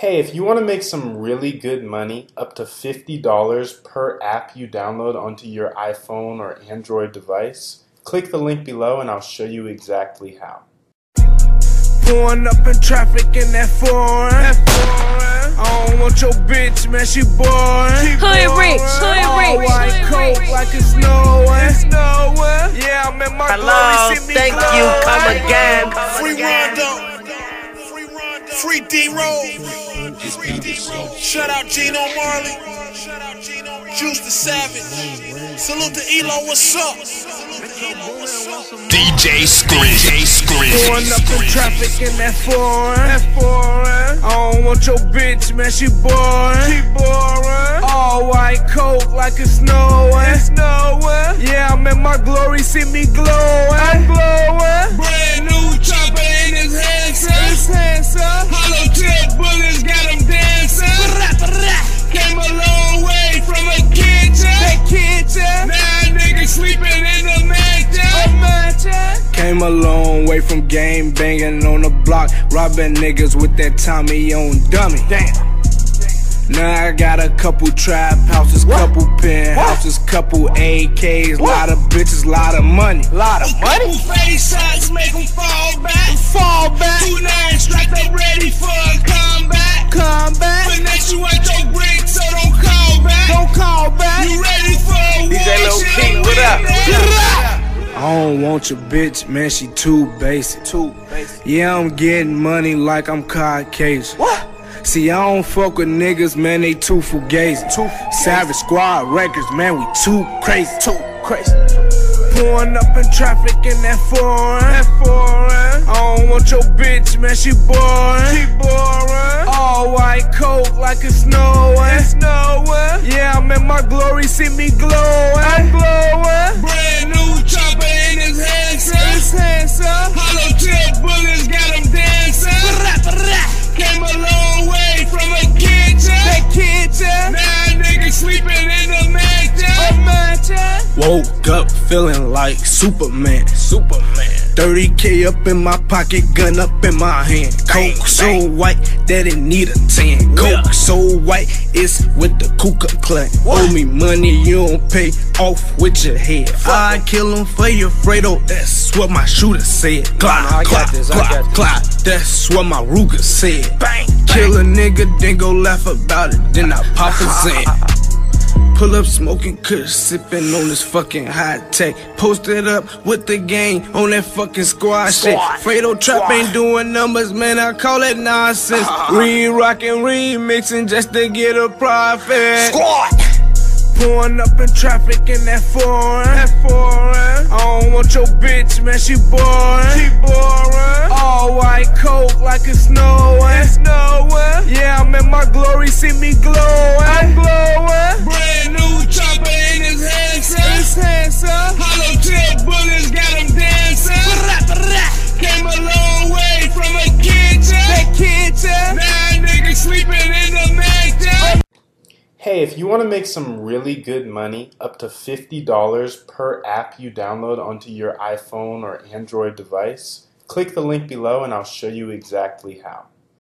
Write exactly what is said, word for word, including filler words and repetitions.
hey, if you want to make some really good money, up to fifty dollars per app you download onto your iPhone or Android device, click the link below and I'll show you exactly how. Going up in traffic in that foreign. I don't want your bitch, man, she boring. Hood rich, hood rich, white coat like it's nowhere. Yeah, I'm in my glory, see me glow. Thank you, come again. Free Rondo. Free D-Rose. Shout out Gino Marley. Juice the Savage. Salute to Elo, what's up? D J Scream. Going up in traffic in that foreign. I don't want your bitch, man, she boring. All white coat like it's nowhere. Yeah, I'm in my glory, see me glowing. Brand new chopper in his hand, sir. Hollow tip bullets got him dancing. Came a long way from a kitchen. Now niggas sleeping in a mansion. Came a long way from game banging on the block, robbing niggas with that Tommy on dummy. Damn. Now I got a couple trap houses, what? Couple penthouses, couple A Ks, what? Lot of bitches, lot of money, lot of money. Face shots make them fall back, fall back. Two nine strike, they ready for a comeback, comeback. But next you ain't your brick, so don't call back, don't call back. You ready for a D J Lil King, what up? I don't want your bitch, man, she too basic, too basic. Yeah, I'm getting money like I'm card case. What? See, I don't fuck with niggas, man, they too fugazi. Savage Squad records, man, we too crazy. Too crazy. Pouring up in traffic in that foreign. That foreign. I don't want your bitch, man, she boring. She boring. All white coat like it's nowhere. It's nowhere. Yeah, I'm in my glory, see me glowing. I'm glowing. Brand new chopper in his hand, sir. His hand, sir. Hollow tip bullets got him dancing. Came a long way from a kitchen. That kitchen. Now niggas sleeping in a mansion. Woke up feeling like Superman. Superman. thirty K up in my pocket, gun up in my hand. Coke bang, so bang. White that it need a tan. Coke yeah. So white it's with the Ku Klux Klan. Owe me money you don't pay, off with your head. I kill him for your Fredo, that's what my shooter said. Glock, glock, glock, glock, that's what my Ruger said. Bang, bang. Kill a nigga, then go laugh about it, then I pop a Zen. Pull up smoking kush, sipping on this fucking hot tech. Posted up with the gang on that fucking squad, squad shit. Fredo Trap squad. Ain't doing numbers, man, I call it nonsense. Uh-huh. Re-rockin', remixing just to get a profit. Squad! Pouring up in traffic in that foreign. That foreign. I don't want your bitch, man, she boring. She boring. All white coat like it's nowhere. It's nowhere. Yeah, I'm in my glory, see me glowing. I'm glowing. Brand new chopper in his hand, sir. His hand, sir. Hollow tip bullets got him dancing. Came a long way from a kitchen. That kitchen. Now niggas sleeping in the mansion. Hey, if you want to make some really good money, up to fifty dollars per app you download onto your iPhone or Android device, click the link below and I'll show you exactly how.